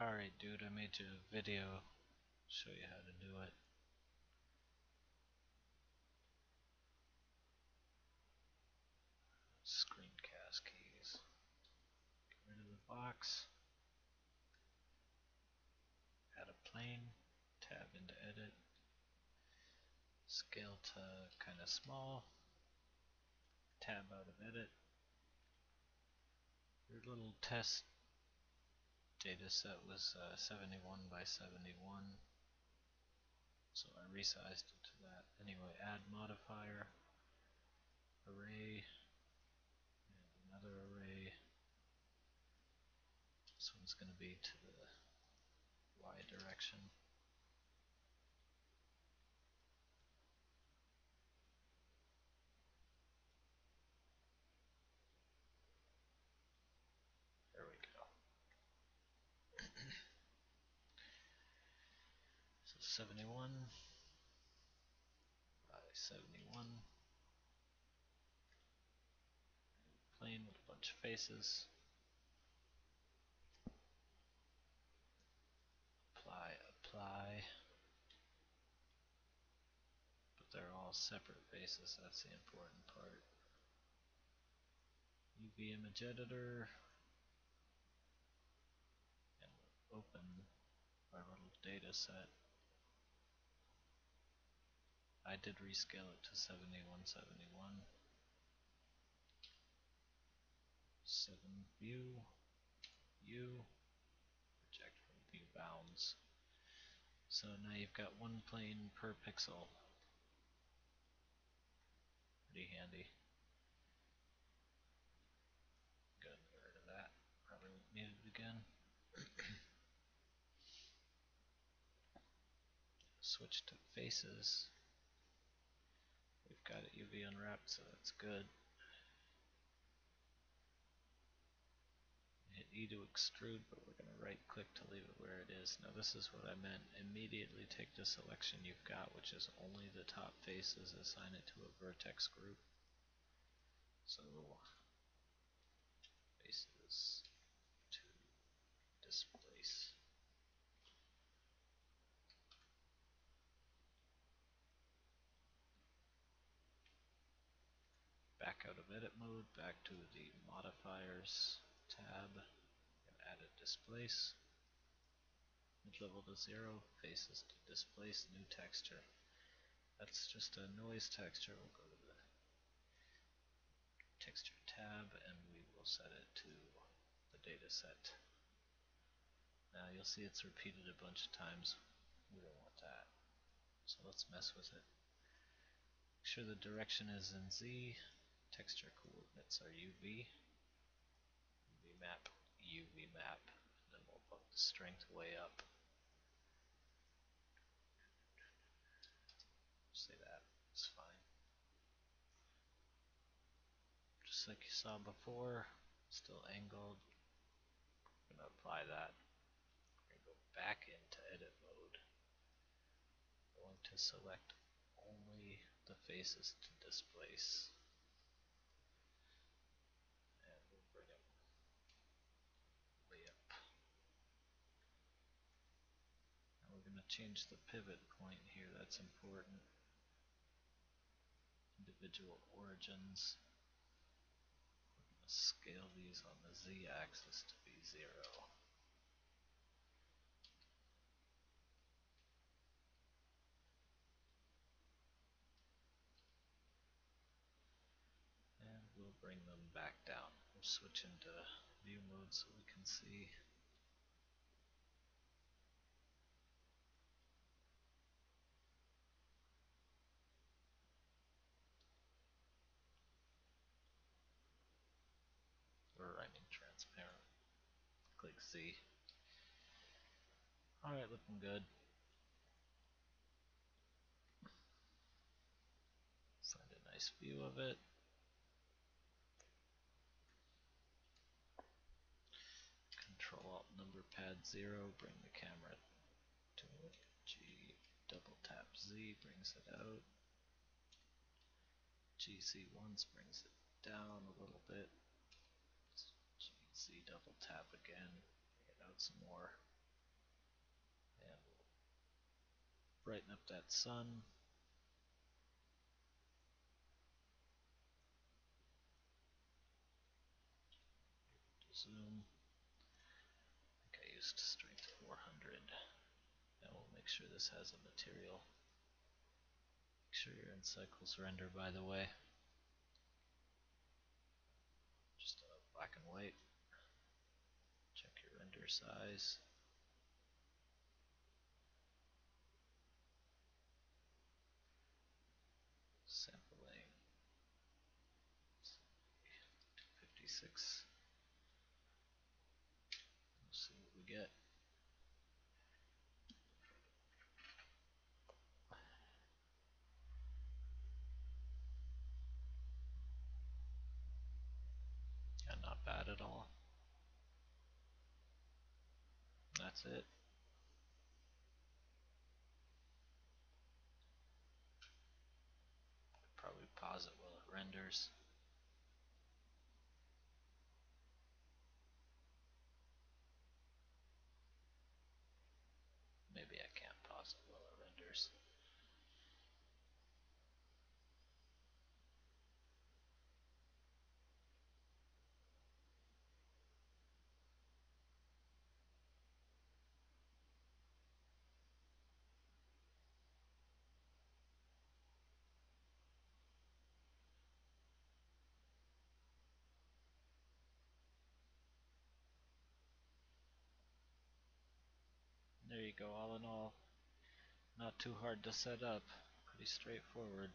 Alright dude, I made you a video, show you how to do it. Screencast keys. Get rid of the box. Add a plane, tab into edit, scale to kind of small, tab out of edit. Your little test data set was 71 by 71, so I resized it to that. Anyway, add modifier, array, and another array. This one's going to be to the Y direction. There we go. So 71 by 71. Plane with a bunch of faces. Apply, but they're all separate faces, that's the important part. UV image editor, and we'll open our little data set. I did rescale it to 71 by 71. View, project from view bounds. So now you've got one plane per pixel. Pretty handy. Good, get rid of that. Probably won't need it again. Switch to faces. We've got it UV unwrapped, so that's good. Hit E to extrude, but we're going to right click to leave it where it is. Now this is what I meant. Immediately take the selection you've got, which is only the top faces, assign it to a vertex group. So faces to displace. Back out of edit mode, back to the modifiers tab, and add a displace, mid-level to 0, faces to displace, new texture. That's just a noise texture. We'll go to the texture tab and we will set it to the data set. Now you'll see it's repeated a bunch of times. We don't want that, so let's mess with it. Make sure the direction is in Z, texture coordinates are UV. UV map, and then we'll put the strength way up. Say that, it's fine. Just like you saw before, still angled. I'm going to apply that. We're going to go back into edit mode. I'm going to select only the faces to displace. And we'll bring them way up. Now we're going to change the pivot point here, that's important. Individual origins. We're going to scale these on the Z axis to be 0. And we'll bring them back down. We'll switch into view mode so we can see. Or I mean transparent. Click C. Alright, looking good. Find a nice view of it. Control-Alt-Number pad 0, bring the camera to it, G, double-tap Z brings it out, GC once brings it down a little bit, GC double-tap again, bring it out some more, brighten up that sun. Zoom. I think I used strength 400. Now we'll make sure this has a material. Make sure you're in Cycles Render, by the way. Just black and white. Check your render size. Sampling 256. We'll see what we get. Yeah, not bad at all. That's it. Probably pause it while it renders. Maybe I can't pause it while it renders. There you go. All in all, not too hard to set up, pretty straightforward.